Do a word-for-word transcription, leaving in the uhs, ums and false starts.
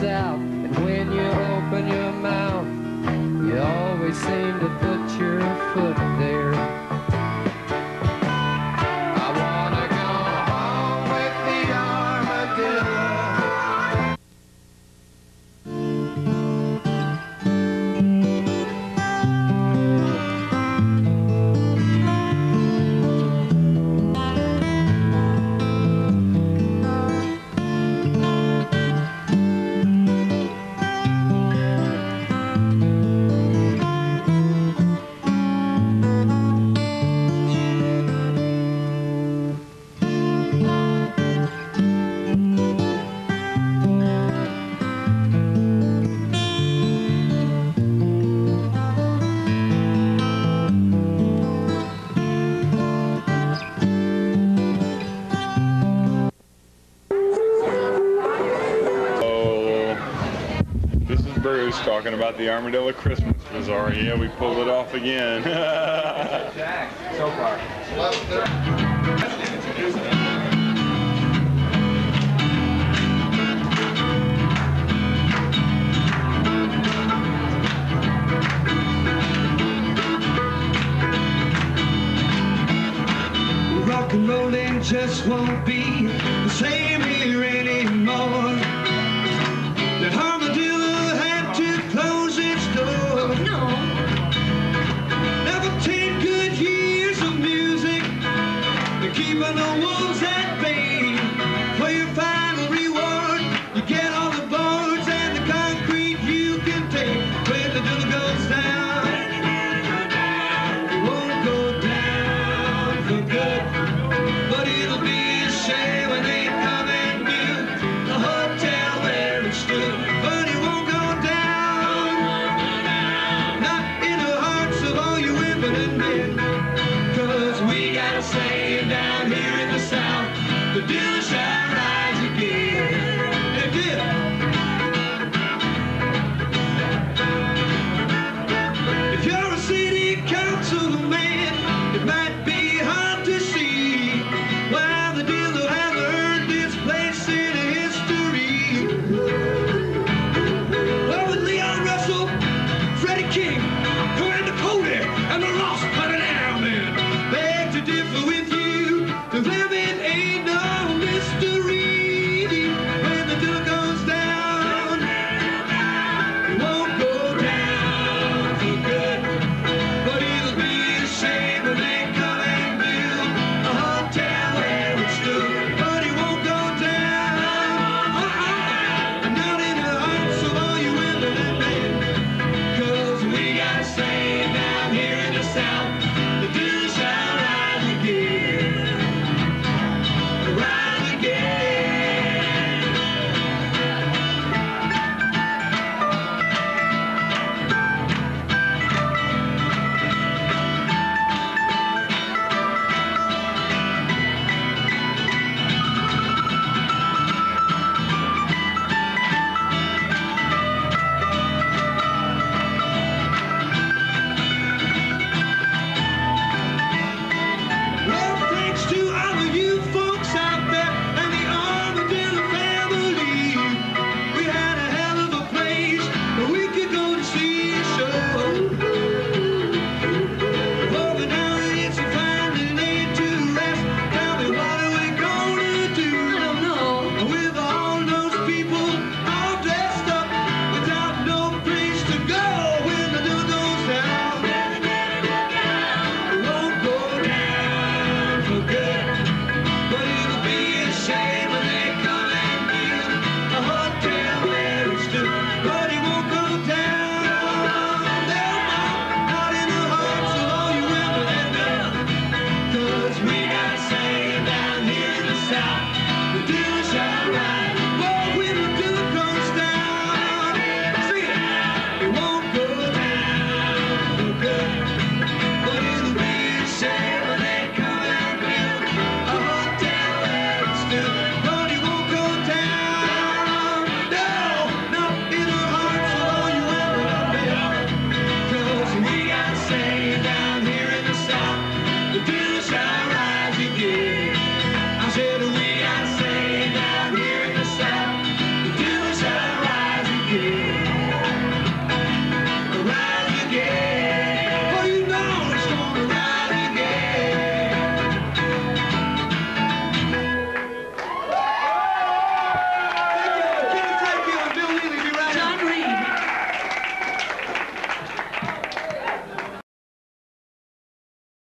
south. And when you open your mouth, you always seem to put your foot there. I wanna go home with the Bruce talking about the Armadillo Christmas Bazaar. Yeah, we pulled it off again. Jack, so far. Rock and rolling just won't be